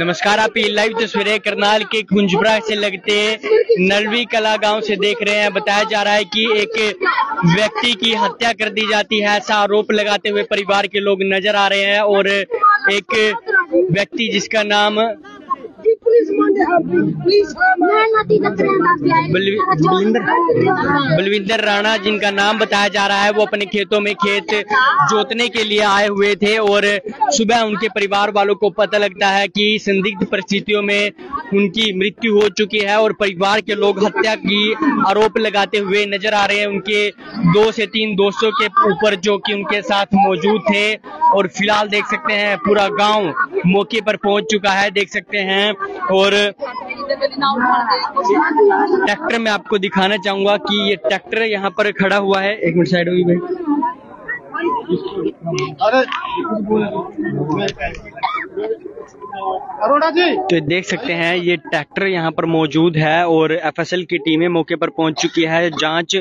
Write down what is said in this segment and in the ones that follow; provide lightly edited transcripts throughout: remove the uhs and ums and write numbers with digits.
नमस्कार, आप ये लाइव तस्वीरें करनाल के कुंजब्रा से लगते नरवी कला गांव से देख रहे हैं। बताया जा रहा है कि एक व्यक्ति की हत्या कर दी जाती है, ऐसा आरोप लगाते हुए परिवार के लोग नजर आ रहे हैं। और एक व्यक्ति जिसका नाम बलविंदर राणा, जिनका नाम बताया जा रहा है, वो अपने खेतों में खेत जोतने के लिए आए हुए थे और सुबह उनके परिवार वालों को पता लगता है कि संदिग्ध परिस्थितियों में उनकी मृत्यु हो चुकी है और परिवार के लोग हत्या की आरोप लगाते हुए नजर आ रहे हैं। उनके 2 से 3 दोस्तों के ऊपर जो कि उनके साथ मौजूद थे। और फिलहाल देख सकते हैं पूरा गांव मौके पर पहुंच चुका है, देख सकते हैं। और ट्रैक्टर में आपको दिखाना चाहूंगा कि ये ट्रैक्टर यहाँ पर खड़ा हुआ है। एक मिनट साइड होगी भाई। तो देख सकते हैं ये ट्रैक्टर यहाँ पर मौजूद है और एफएसएल की टीमें मौके पर पहुंच चुकी है। जांच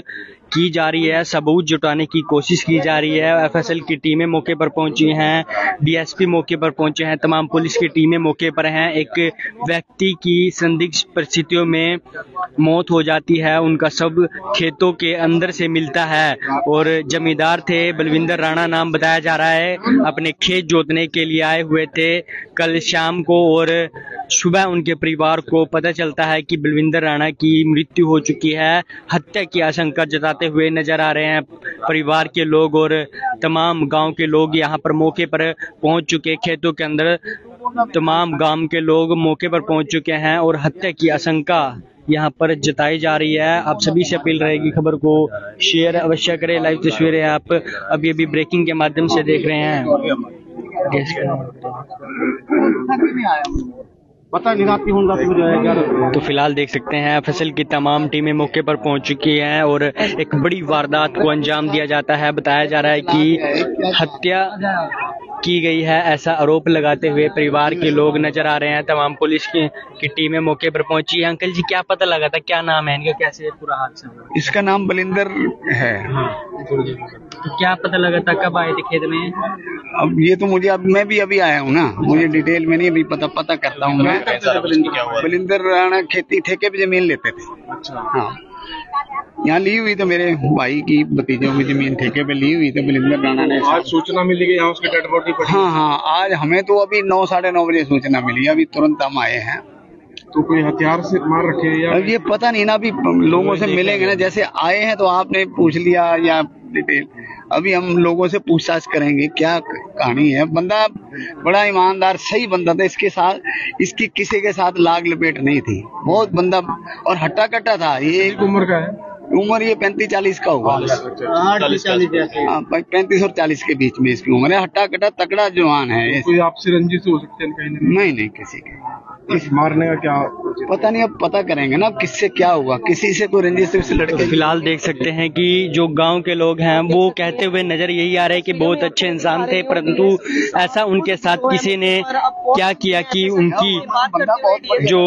की जा रही है, सबूत जुटाने की कोशिश की जा रही है। एफएसएल की टीमें मौके पर पहुंची हैं, डीएसपी मौके पर पहुंचे हैं, तमाम पुलिस की टीमें मौके पर हैं। एक व्यक्ति की संदिग्ध परिस्थितियों में मौत हो जाती है, उनका शव खेतों के अंदर से मिलता है। और जमींदार थे, बलविंदर राणा नाम बताया जा रहा है, अपने खेत जोतने के लिए आए हुए थे कल शाम को। और सुबह उनके परिवार को पता चलता है कि बलविंदर राणा की मृत्यु हो चुकी है। हत्या की आशंका जताते हुए नजर आ रहे हैं परिवार के लोग और तमाम गांव के लोग यहां पर मौके पर पहुंच चुके। खेतों के अंदर तमाम गांव के लोग मौके पर पहुंच चुके हैं और हत्या की आशंका यहां पर जताई जा रही है। आप सभी से अपील रहेगी, खबर को शेयर अवश्य करें। लाइव तस्वीरें आप अभी अभी ब्रेकिंग के माध्यम से देख रहे हैं। तो फिलहाल देख सकते हैं एफएसएल की तमाम टीमें मौके पर पहुंच चुकी हैं और एक बड़ी वारदात को अंजाम दिया जाता है। बताया जा रहा है कि हत्या की गई है, ऐसा आरोप लगाते हुए परिवार के लोग नजर आ रहे हैं। तमाम पुलिस की टीमें मौके पर पहुंची है। अंकल जी, क्या पता लगा था, क्या नाम है इनका, कैसे पूरा हादसा हुआ? इसका नाम बलिंदर है। तो क्या पता लगा था, कब आए थे खेत में? अब ये तो मुझे, अब मैं भी अभी आया हूँ ना, मुझे डिटेल में नहीं अभी पता करता हूँ मैं। बलविंदर राणा खेती ठेके पे जमीन लेते थे। अच्छा। हाँ, यहाँ ली हुई तो मेरे भाई की भतीजों की जमीन ठेके पे ली हुई तो बलविंदर राणा ने आज सूचना मिली कि यहाँ उसकी डेड बॉडी पड़ी। हाँ हाँ, आज हमें तो अभी 9, साढ़े 9 बजे सूचना मिली, अभी तुरंत हम आए हैं। तो कोई हथियार से मार रखे या अब ये पता नहीं ना, अभी लोगों से मिलेंगे ना। जैसे आए हैं तो आपने पूछ लिया या डिटेल, अभी हम लोगों से पूछताछ करेंगे क्या कहानी है। बंदा बड़ा ईमानदार सही बंदा था, इसके साथ इसकी किसी के साथ लाग लपेट नहीं थी। बहुत बंदा और हट्टा कट्टा था। ये उम्र का है, उम्र ये 35-40 का होगा, 35 और 40 के बीच में इसकी उम्र है। हट्टा कट्टा तगड़ा जवान है। कोई आपसी रंजिश हो सकती है? नहीं नहीं, किसी के इस मारने का क्या पता नहीं, अब पता करेंगे ना किससे क्या हुआ, किसी से कोई रंजिश से लड़के। फिलहाल देख सकते हैं कि जो गांव के लोग हैं वो कहते हुए नजर यही आ रहे हैं कि बहुत अच्छे इंसान थे, परंतु ऐसा उनके साथ किसी ने क्या किया कि उनकी जो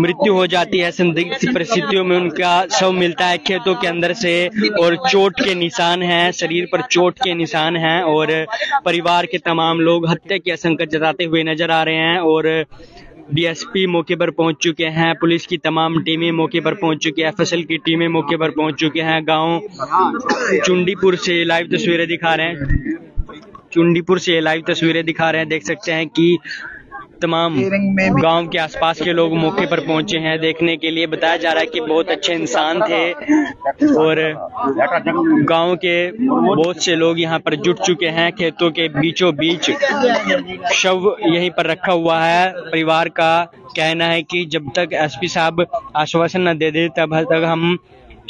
मृत्यु हो जाती है संदिग्ध परिस्थितियों में, उनका शव मिलता है खेतों के अंदर से। और चोट के निशान हैं, शरीर पर चोट के निशान हैं। और परिवार के तमाम लोग हत्या की आशंका जताते हुए नजर आ रहे हैं। और डीएसपी मौके पर पहुंच चुके हैं, पुलिस की तमाम टीमें मौके पर पहुंच चुकी है, एफएसएल की टीमें मौके पर पहुंच चुके हैं। गांव चुंडीपुर से लाइव तस्वीरें दिखा रहे हैं, देख सकते हैं कि तमाम गांव के आसपास के लोग मौके पर पहुंचे हैं देखने के लिए। बताया जा रहा है कि बहुत अच्छे इंसान थे और गांव के बहुत से लोग यहां पर जुट चुके हैं। खेतों के बीचों बीच शव यहीं पर रखा हुआ है। परिवार का कहना है कि जब तक एसपी साहब आश्वासन न दे दे तब तक हम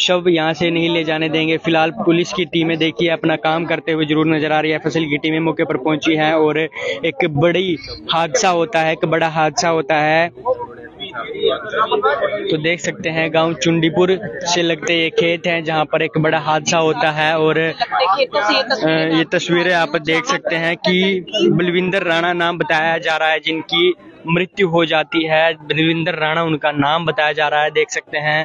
शव यहाँ से नहीं ले जाने देंगे। फिलहाल पुलिस की टीमें देखिए अपना काम करते हुए जरूर नजर आ रही है। एफएसएल की टीमें मौके पर पहुंची हैं और एक बड़ी हादसा होता है, एक बड़ा हादसा होता है। तो देख सकते हैं गांव चुंडीपुर से लगते ये खेत हैं जहां पर एक बड़ा हादसा होता है। और ये तस्वीरें आप देख सकते हैं कि बलविंदर राणा नाम बताया जा रहा है जिनकी मृत्यु हो जाती है। बलविंदर राणा उनका नाम बताया जा रहा है। देख सकते हैं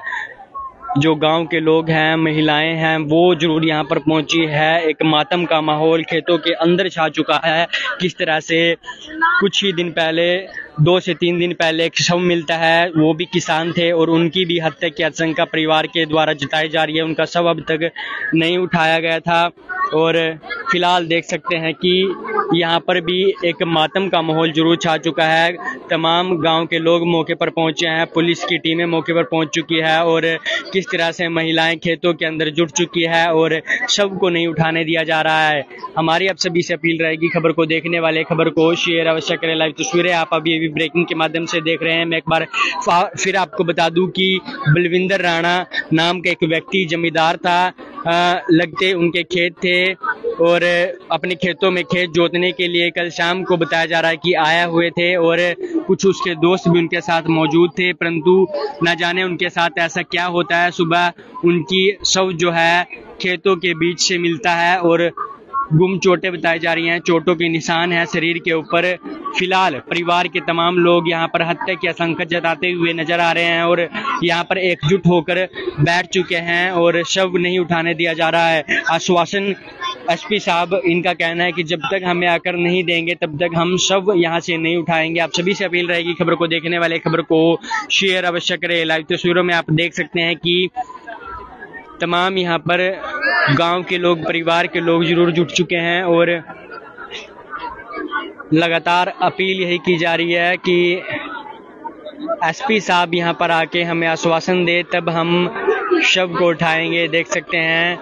जो गांव के लोग हैं, महिलाएं हैं, वो जरूर यहां पर पहुंची है। एक मातम का माहौल खेतों के अंदर छा चुका है। किस तरह से कुछ ही दिन पहले, 2 से 3 दिन पहले एक शव मिलता है, वो भी किसान थे और उनकी भी हत्या की आशंका परिवार के द्वारा जताई जा रही है। उनका शव अब तक नहीं उठाया गया था और फिलहाल देख सकते हैं कि यहाँ पर भी एक मातम का माहौल जरूर छा चुका है। तमाम गांव के लोग मौके पर पहुंचे हैं, पुलिस की टीमें मौके पर पहुंच चुकी है और किस तरह से महिलाएं खेतों के अंदर जुट चुकी है और शव को नहीं उठाने दिया जा रहा है। हमारी आप सभी से अपील रहेगी, खबर को देखने वाले खबर को शेयर अवश्य करें। लाइव तस्वीरें आप अभी ब्रेकिंग के माध्यम से देख रहे हैं। मैं एक बार फिर आपको बता दूं कि बलविंदर राणा नाम का एक व्यक्ति जमींदार था, लगते उनके खेत थे और अपने खेतों में खेत जोतने के लिए कल शाम को बताया जा रहा है कि आया हुए थे और कुछ उसके दोस्त भी उनके साथ मौजूद थे, परंतु ना जाने उनके साथ ऐसा क्या होता है, सुबह उनकी शव जो है खेतों के बीच से मिलता है और गुम चोटें बताई जा रही हैं, चोटों के निशान हैं शरीर के ऊपर। फिलहाल परिवार के तमाम लोग यहाँ पर हत्या की आशंका जताते हुए नजर आ रहे हैं और यहाँ पर एकजुट होकर बैठ चुके हैं और शव नहीं उठाने दिया जा रहा है। आश्वासन एसपी साहब, इनका कहना है कि जब तक हमें आकर नहीं देंगे तब तक हम शव यहाँ से नहीं उठाएंगे। आप सभी से अपील रहेगी, खबर को देखने वाले खबर को शेयर अवश्य करें। लाइव तस्वीरों में आप देख सकते हैं कि तमाम यहाँ पर गांव के लोग, परिवार के लोग जरूर जुट चुके हैं और लगातार अपील यही की जा रही है कि एसपी साहब यहाँ पर आके हमें आश्वासन दे, तब हम शव को उठाएंगे। देख सकते हैं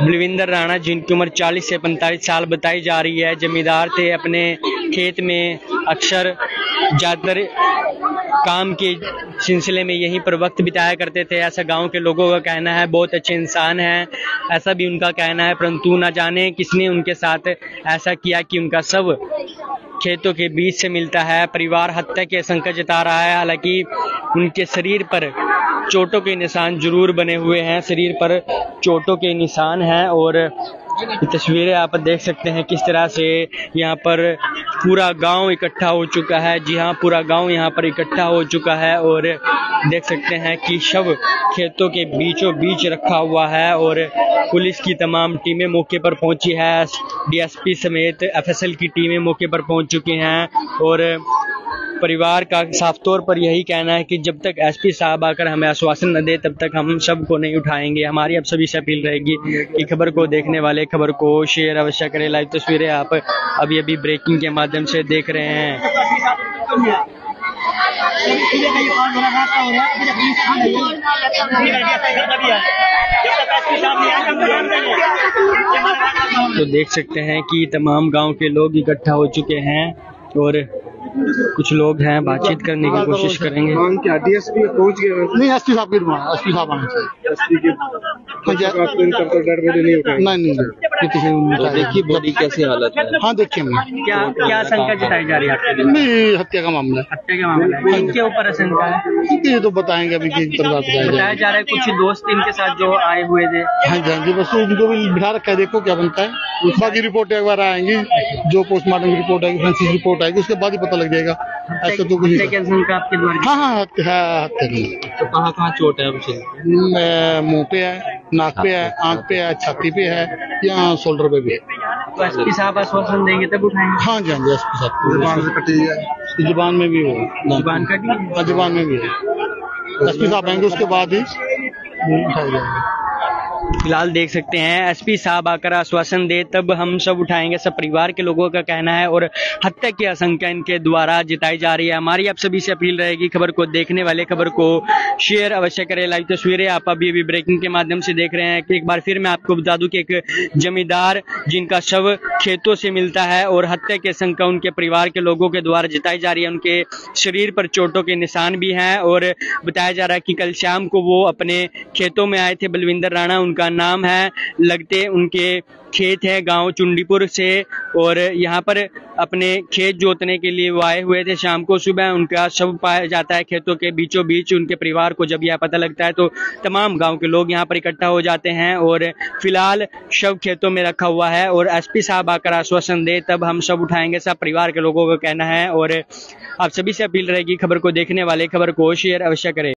बलविंदर राणा, जिनकी उम्र 40 से 45 साल बताई जा रही है, जमींदार थे, अपने खेत में अक्सर ज़्यादातर काम के सिलसिले में यहीं पर वक्त बिताया करते थे, ऐसा गांव के लोगों का कहना है। बहुत अच्छे इंसान हैं, ऐसा भी उनका कहना है, परंतु ना जाने किसने उनके साथ ऐसा किया कि उनका शव खेतों के बीच से मिलता है। परिवार हत्या की आशंका जता रहा है। हालांकि उनके शरीर पर चोटों के निशान जरूर बने हुए हैं, शरीर पर चोटों के निशान हैं और तस्वीरें आप देख सकते हैं किस तरह से यहाँ पर पूरा गांव इकट्ठा हो चुका है। जी हाँ, पूरा गांव यहाँ पर इकट्ठा हो चुका है और देख सकते हैं कि शव खेतों के बीचों बीच रखा हुआ है और पुलिस की तमाम टीमें मौके पर पहुंची है। डीएसपी समेत एफएसएल की टीमें मौके पर पहुंच चुकी हैं और परिवार का साफ तौर पर यही कहना है कि जब तक एसपी साहब आकर हमें आश्वासन न दे तब तक हम शव को नहीं उठाएंगे। हमारी आप सभी से अपील रहेगी कि खबर को देखने वाले खबर को शेयर अवश्य करें। लाइव तस्वीरें आप अभी अभी ब्रेकिंग के माध्यम से देख रहे हैं। तो देख सकते हैं कि तमाम गांव के लोग इकट्ठा हो चुके हैं और कुछ लोग हैं, बातचीत करने की कोशिश करेंगे। क्या डीएसपी पहुंच गए? नहीं, एसपी साहब नहीं। देखिए बॉडी कैसी हालत है। हाँ देखिए, क्या क्या आशंका जताई जा रही है? नहीं, हत्या का मामला, हत्या का मामला इनके ऊपर आशंका है। ये तो बताएंगे, अभी बताया जा रहा है। कुछ दोस्त इनके साथ जो आए हुए थे, हाँ जी, बस उनको भी बिठा रखा है, देखो क्या बनता है। उसका की रिपोर्ट एक बार आएंगी, जो पोस्टमार्टम की रिपोर्ट आएगी, फोरेंसिक रिपोर्ट आएगी, उसके बाद ही पता लग जाएगा। ऐसा तो कुछ नहीं। हाँ हाँ हाँ। तो कहाँ कहाँ चोट है? मुंह पे है, नाक पे है, आँख पे है, छाती पे है, यहाँ शोल्डर पे भी है। तो एसपी साहब आश्वासन देंगे तब उठाएंगे। हाँ जी, हाँ जी, एसपी साहब जुबान में भी हो, जुबान का जुबान में भी है, एसपी साहब आएंगे उसके बाद ही उठाया जाएगा। फिलहाल देख सकते हैं एसपी साहब आकर आश्वासन दे तब हम सब उठाएंगे, सब परिवार के लोगों का कहना है और हत्या की आशंका इनके द्वारा जताई जा रही है। हमारी आप सभी से अपील रहेगी, खबर को देखने वाले खबर को शेयर अवश्य करें। लाइव तस्वीरें आप अभी ब्रेकिंग के माध्यम से देख रहे हैं। एक बार फिर मैं आपको बता दूं कि एक जमींदार जिनका शव खेतों से मिलता है और हत्या की आशंका उनके परिवार के लोगों के द्वारा जताई जा रही है। उनके शरीर पर चोटों के निशान भी हैं और बताया जा रहा है कि कल शाम को वो अपने खेतों में आए थे। बलविंदर राणा उनका नाम है, लगते उनके खेत है गांव चुंडीपुर से और यहां पर अपने खेत जोतने के लिए वो आए हुए थे। शाम को सुबह उनका शव पाया जाता है खेतों के बीचों बीच। उनके परिवार को जब यह पता लगता है तो तमाम गांव के लोग यहां पर इकट्ठा हो जाते हैं और फिलहाल शव खेतों में रखा हुआ है और एसपी साहब आकर आश्वासन दे तब हम शव उठाएंगे, सब परिवार के लोगों का कहना है और आप सभी से अपील रहेगी, खबर को देखने वाले खबर को शेयर अवश्य करें।